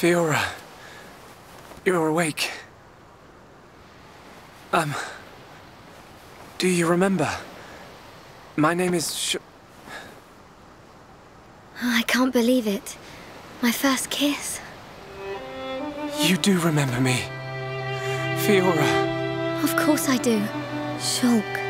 Fiora, you're awake. Do you remember? My name is I can't believe it. My first kiss. You do remember me, Fiora. Of course I do, Shulk.